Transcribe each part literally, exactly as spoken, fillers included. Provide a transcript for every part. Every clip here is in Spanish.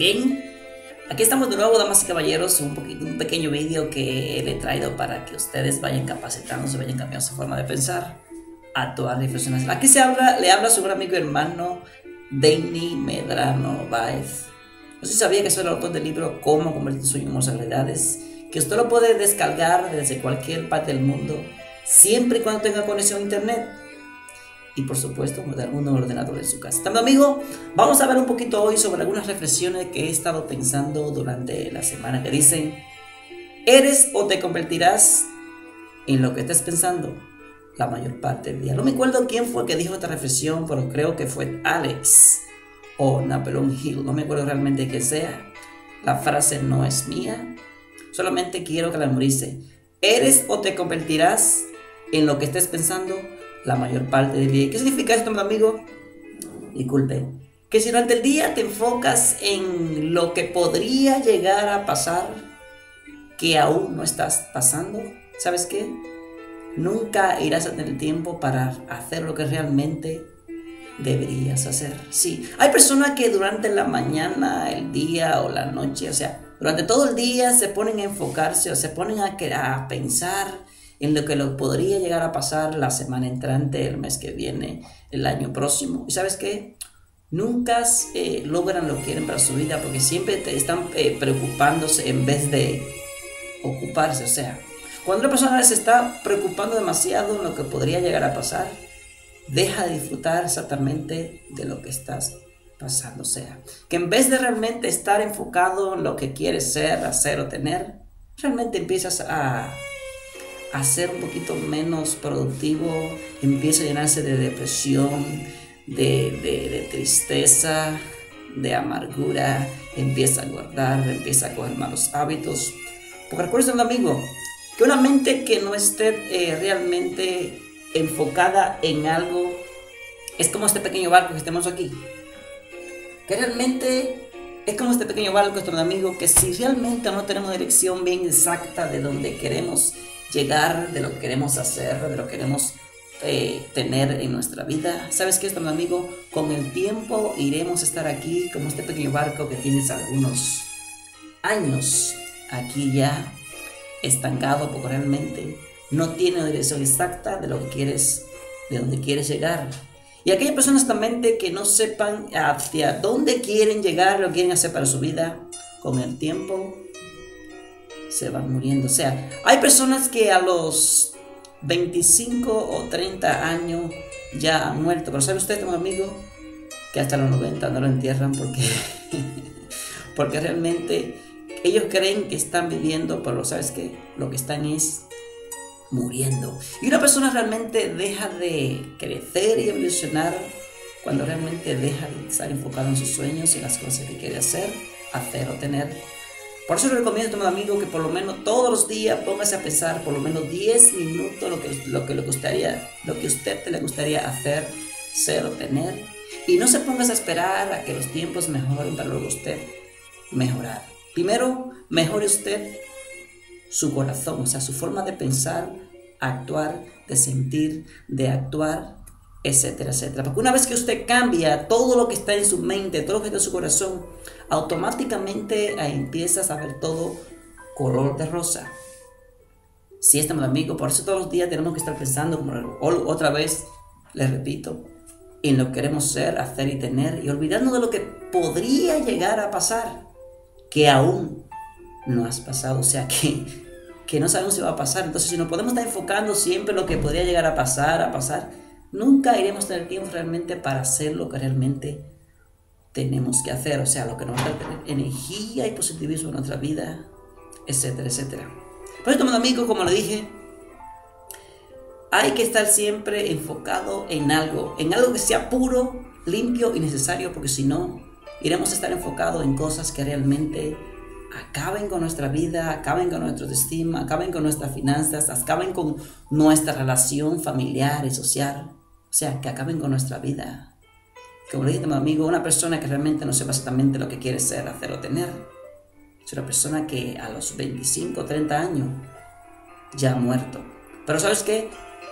Bien, aquí estamos de nuevo, damas y caballeros, un, poquito, un pequeño vídeo que le he traído para que ustedes vayan capacitándose, vayan cambiando su forma de pensar, actuar, reflexionar. Aquí se habla, le habla su gran amigo y hermano Danny Medrano Baez. No sé si sabía que soy el autor del libro Cómo convertir tu sueño en hermosas realidades, que usted lo puede descargar desde cualquier parte del mundo, siempre y cuando tenga conexión a internet. Y por supuesto, de algún ordenador en su casa. También, amigo, vamos a ver un poquito hoy sobre algunas reflexiones que he estado pensando durante la semana que dicen: eres o te convertirás en lo que estés pensando la mayor parte del día. No me acuerdo quién fue que dijo esta reflexión, pero creo que fue Alex o Napoleon Hill. No me acuerdo realmente quién sea. La frase no es mía. Solamente quiero que la memorice. Eres o te convertirás en lo que estés pensando la mayor parte del día. ¿Qué significa esto, mi amigo? Disculpe. Que si durante el día te enfocas en lo que podría llegar a pasar, que aún no estás pasando, ¿sabes qué? Nunca irás a tener tiempo para hacer lo que realmente deberías hacer. Sí, hay personas que durante la mañana, el día o la noche, o sea, durante todo el día se ponen a enfocarse o se ponen a, a pensar en lo que lo podría llegar a pasar la semana entrante, el mes que viene, el año próximo. ¿Y sabes qué? Nunca eh, logran lo que quieren para su vida porque siempre te están eh, preocupándose en vez de ocuparse. O sea, cuando una persona se está preocupando demasiado en lo que podría llegar a pasar, deja de disfrutar exactamente de lo que estás pasando. O sea, que en vez de realmente estar enfocado en lo que quieres ser, hacer o tener, realmente empiezas a... a ser un poquito menos productivo, empieza a llenarse de depresión, de, de, de tristeza, de amargura, empieza a guardar, empieza a coger malos hábitos. Porque recuerden, amigo, que una mente que no esté eh, realmente enfocada en algo es como este pequeño barco que estamos aquí. Que realmente es como este pequeño barco, nuestro amigo, que si realmente no tenemos dirección bien exacta de donde queremos llegar, de lo que queremos hacer, de lo que queremos eh, tener en nuestra vida, ¿sabes qué, mi amigo? Con el tiempo iremos a estar aquí como este pequeño barco que tienes algunos años aquí ya estancado porque realmente no tiene dirección exacta de lo que quieres, de dónde quieres llegar. Y aquellas personas también que no sepan hacia dónde quieren llegar, lo que quieren hacer para su vida, con el tiempo se van muriendo. O sea, hay personas que a los veinticinco o treinta años ya han muerto. Pero ¿sabe usted, mi amigo? Que hasta los noventa no lo entierran porque, porque realmente ellos creen que están viviendo, pero ¿sabes qué? Lo que están es muriendo. Y una persona realmente deja de crecer y evolucionar cuando realmente deja de estar enfocado en sus sueños y en las cosas que quiere hacer, hacer o tener. Por eso le recomiendo a tu amigo que por lo menos todos los días póngase a pensar por lo menos diez minutos lo que, lo que, lo que, gustaría, lo que usted te le gustaría hacer, ser o tener. Y no se pongas a esperar a que los tiempos mejoren para luego usted mejorar. Primero, mejore usted su corazón, o sea, su forma de pensar, actuar, de sentir, de actuar, etcétera, etcétera. Porque una vez que usted cambia todo lo que está en su mente, todo lo que está en su corazón, automáticamente empiezas a ver todo color de rosa. Sí, está mi amigo, por eso todos los días tenemos que estar pensando, como otra vez les repito, en lo que queremos ser, hacer y tener, y olvidándonos de lo que podría llegar a pasar, que aún no has pasado, o sea que, que no sabemos si va a pasar. Entonces, si nos podemos estar enfocando siempre en lo que podría llegar a pasar, a pasar, nunca iremos a tener tiempo realmente para hacer lo que realmente tenemos que hacer, o sea, lo que nos va a tener energía y positivismo en nuestra vida, etcétera, etcétera. Por eso, amigo, como le dije, hay que estar siempre enfocado en algo, en algo que sea puro, limpio y necesario, porque si no, iremos a estar enfocados en cosas que realmente acaben con nuestra vida, acaben con nuestra autoestima, acaben con nuestras finanzas, acaben con nuestra relación familiar y social, o sea, que acaben con nuestra vida. Como le dije a mi amigo, una persona que realmente no sepa exactamente lo que quiere ser, hacer o tener, es una persona que a los veinticinco o treinta años ya ha muerto. Pero ¿sabes qué?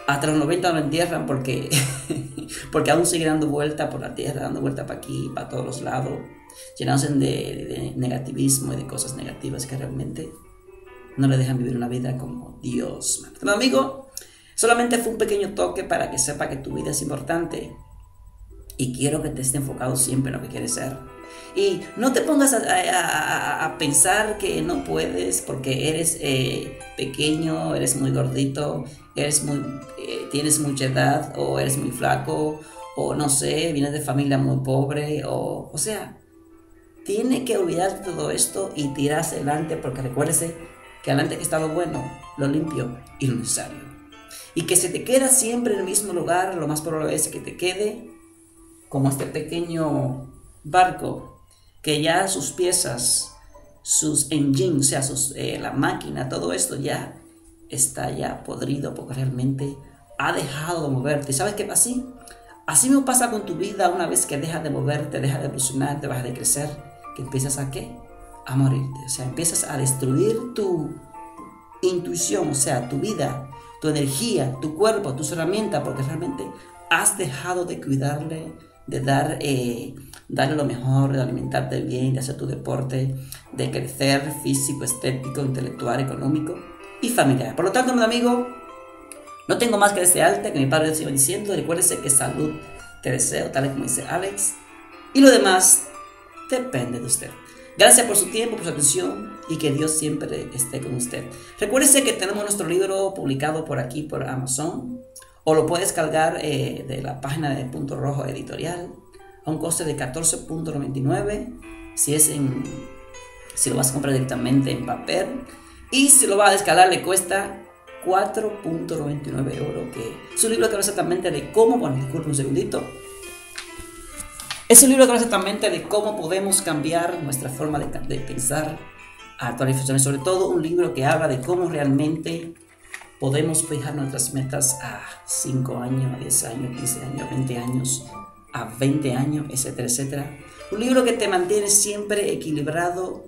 Hasta los noventa no lo entierran porque, porque aún sigue dando vuelta por la tierra, dando vuelta para aquí, para todos los lados, llenándose de, de negativismo y de cosas negativas que realmente no le dejan vivir una vida como Dios manda. Pero amigo, solamente fue un pequeño toque para que sepa que tu vida es importante y quiero que te estés enfocado siempre en lo que quieres ser. Y no te pongas a, a, a, a pensar que no puedes porque eres eh, pequeño, eres muy gordito, eres muy, eh, tienes mucha edad o eres muy flaco o no sé, vienes de familia muy pobre o, o sea, tiene que olvidar todo esto y tirarse adelante porque recuérdese que adelante que está lo bueno, lo limpio y lo necesario. Y que se te queda siempre en el mismo lugar, lo más probable es que te quede como este pequeño barco que ya sus piezas, sus engines, o sea, sus, eh, la máquina, todo esto ya está ya podrido porque realmente ha dejado de moverte. ¿Sabes qué pasa? Así, así me pasa con tu vida. Una vez que dejas de moverte, dejas de evolucionar, te vas a crecer, que empiezas a ¿qué? A morirte. O sea, empiezas a destruir tu intuición, o sea, tu vida, tu energía, tu cuerpo, tus herramientas, porque realmente has dejado de cuidarle, de dar, eh, darle lo mejor, de alimentarte bien, de hacer tu deporte, de crecer físico, estético, intelectual, económico y familiar. Por lo tanto, mi amigo, no tengo más que desearte, que mi padre siga diciendo, recuérdese que salud te deseo, tal y como dice Alex, y lo demás depende de usted. Gracias por su tiempo, por su atención y que Dios siempre esté con usted. Recuérdese que tenemos nuestro libro publicado por aquí, por Amazon, o lo puedes cargar eh, de la página de Punto Rojo Editorial a un coste de catorce noventa y nueve si, es en, si lo vas a comprar directamente en papel. Y si lo vas a descargar le cuesta cuatro noventa y nueve euros. Que es un libro que habla exactamente de cómo... Bueno, disculpe un segundito. Es un libro que habla exactamente de cómo podemos cambiar nuestra forma de, de pensar, actualizaciones. Sobre todo un libro que habla de cómo realmente podemos fijar nuestras metas a cinco años, a diez años, quince años, a veinte años, a veinte años, etcétera, etcétera. Un libro que te mantiene siempre equilibrado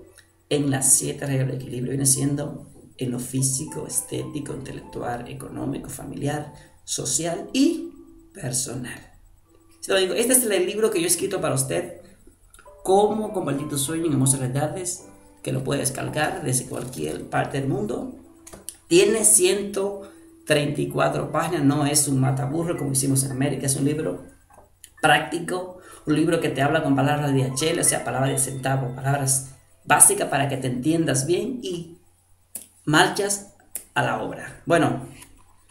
en las siete reglas del equilibrio. Viene siendo en lo físico, estético, intelectual, económico, familiar, social y personal. Este es el libro que yo he escrito para usted, Cómo convertir tu sueño en hermosas realidades, que lo puedes descargar desde cualquier parte del mundo. Tiene ciento treinta y cuatro páginas, no es un mataburro como hicimos en América, es un libro práctico, un libro que te habla con palabras de H L, o sea, palabras de centavo, palabras básicas para que te entiendas bien y marchas a la obra. Bueno,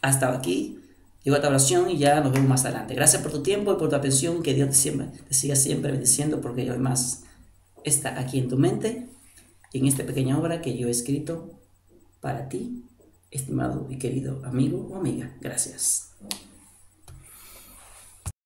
hasta aquí llegó esta oración y ya nos vemos más adelante. Gracias por tu tiempo y por tu atención, que Dios te, siempre, te siga siempre bendiciendo porque hoy más está aquí en tu mente y en esta pequeña obra que yo he escrito para ti, estimado y querido amigo o amiga. Gracias.